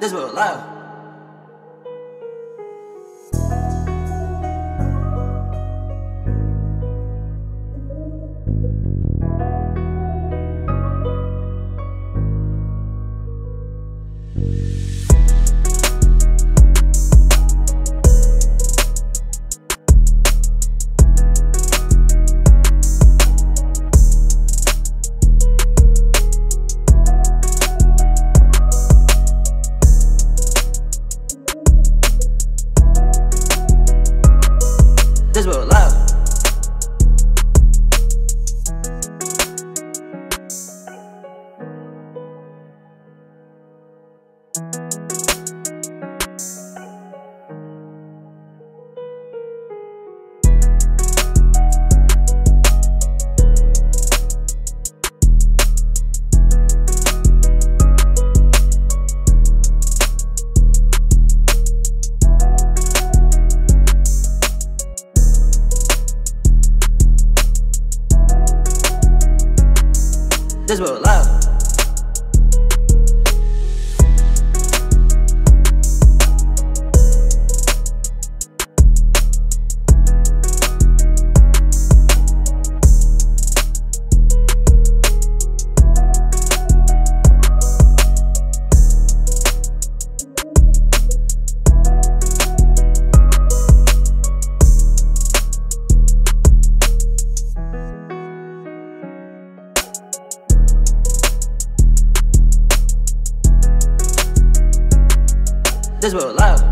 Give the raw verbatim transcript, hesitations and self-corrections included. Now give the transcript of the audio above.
This will love. This is what love. This will love. This will love.